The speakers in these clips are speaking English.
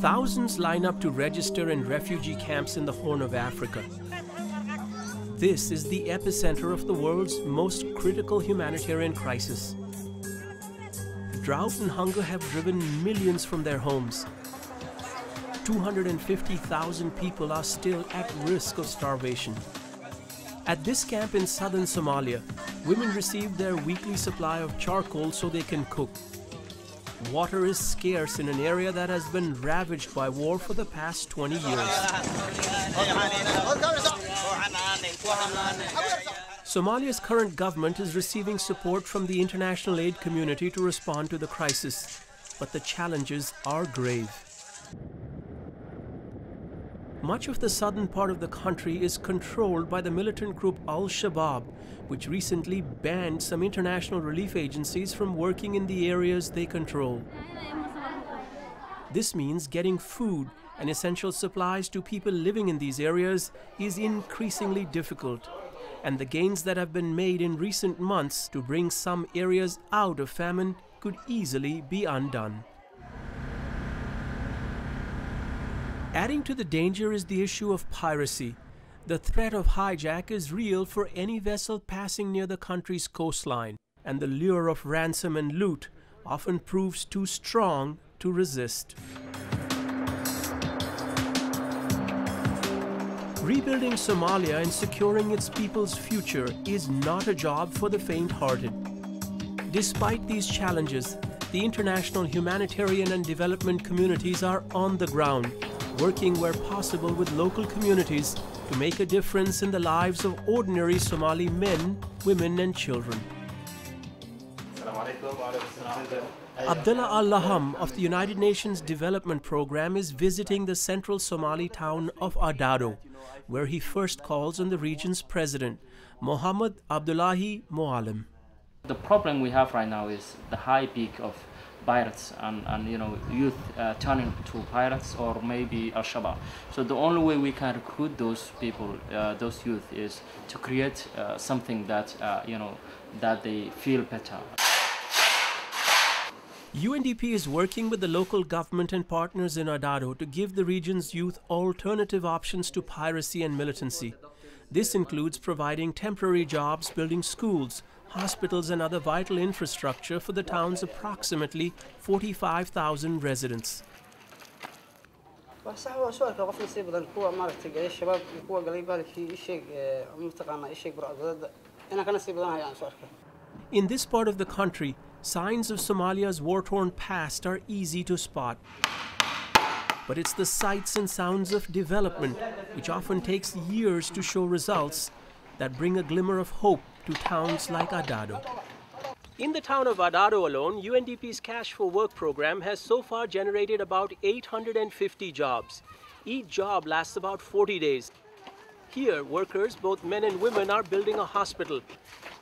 Thousands line up to register in refugee camps in the Horn of Africa. This is the epicenter of the world's most critical humanitarian crisis. Drought and hunger have driven millions from their homes. 250,000 people are still at risk of starvation. At this camp in southern Somalia, women receive their weekly supply of charcoal so they can cook. Water is scarce in an area that has been ravaged by war for the past 20 years. Somalia's current government is receiving support from the international aid community to respond to the crisis, but the challenges are grave. Much of the southern part of the country is controlled by the militant group Al-Shabaab, which recently banned some international relief agencies from working in the areas they control. This means getting food and essential supplies to people living in these areas is increasingly difficult. And the gains that have been made in recent months to bring some areas out of famine could easily be undone. Adding to the danger is the issue of piracy. The threat of hijack is real for any vessel passing near the country's coastline, and the lure of ransom and loot often proves too strong to resist. Rebuilding Somalia and securing its people's future is not a job for the faint-hearted. Despite these challenges, the international humanitarian and development communities are on the ground, working where possible with local communities to make a difference in the lives of ordinary Somali men, women and children. Abdullah Allaham of the United Nations Development Program is visiting the central Somali town of Adado, where he first calls on the region's president, Mohamed Abdulahi Moalim. The problem we have right now is the high peak of pirates and youth turning to pirates or maybe Al-Shabaab. So the only way we can recruit those people, those youth, is to create something that, that they feel better. UNDP is working with the local government and partners in Adado to give the region's youth alternative options to piracy and militancy. This includes providing temporary jobs, building schools, hospitals and other vital infrastructure for the town's approximately 45,000 residents. In this part of the country, signs of Somalia's war-torn past are easy to spot. But it's the sights and sounds of development, which often takes years to show results, that bring a glimmer of hope to towns like Adado. In the town of Adado alone, UNDP's Cash for Work program has so far generated about 850 jobs. Each job lasts about 40 days. Here, workers, both men and women, are building a hospital.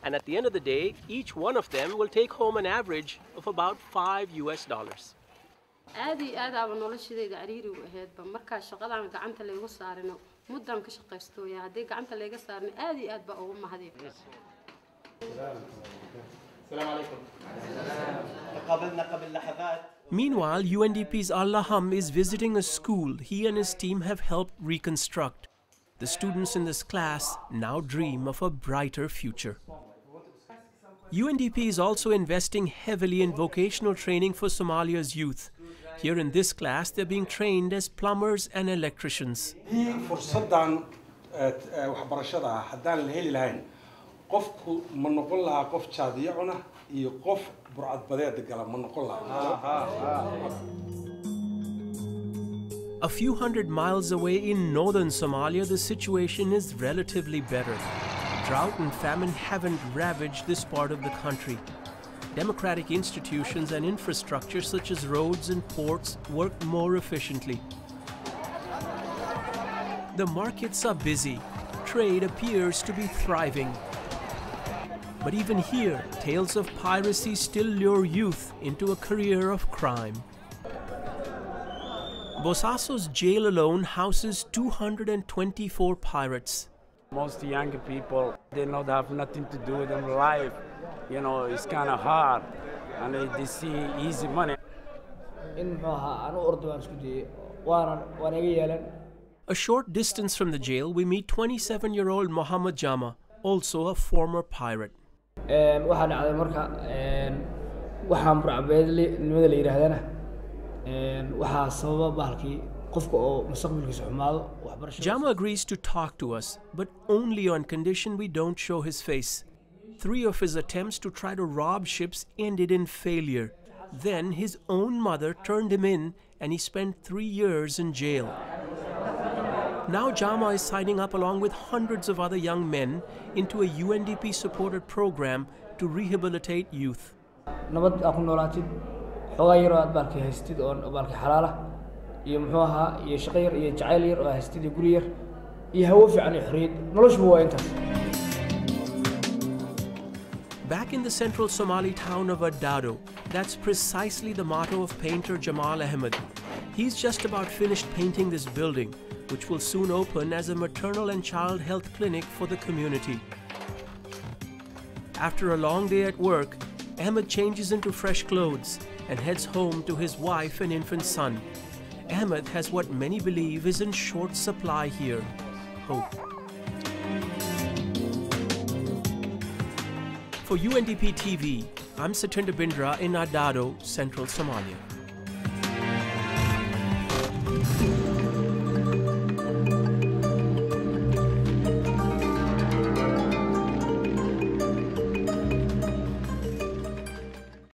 And at the end of the day, each one of them will take home an average of about $5 US. Meanwhile, UNDP's Allaham is visiting a school he and his team have helped reconstruct. The students in this class now dream of a brighter future. UNDP is also investing heavily in vocational training for Somalia's youth. Here in this class, they're being trained as plumbers and electricians. A few hundred miles away in northern Somalia, the situation is relatively better. Drought and famine haven't ravaged this part of the country. Democratic institutions and infrastructure such as roads and ports work more efficiently. The markets are busy. Trade appears to be thriving. But even here, tales of piracy still lure youth into a career of crime. Bosasso's jail alone houses 224 pirates. Most young people, they don't have nothing to do with their life. You know, it's kind of hard, and they see easy money. A short distance from the jail, we meet 27-year-old Mohamed Jama, also a former pirate. Jama agrees to talk to us, but only on condition we don't show his face. 3 of his attempts to try to rob ships ended in failure. Then his own mother turned him in and he spent 3 years in jail. Now Jama is signing up along with hundreds of other young men into a UNDP-supported program to rehabilitate youth. Back in the central Somali town of Adado, that's precisely the motto of painter Jamal Ahmed. He's just about finished painting this building, which will soon open as a maternal and child health clinic for the community. After a long day at work, Ahmed changes into fresh clothes and heads home to his wife and infant son. Ahmed has what many believe is in short supply here: hope. For UNDP TV, I'm Satinder Bindra in Adado, central Somalia.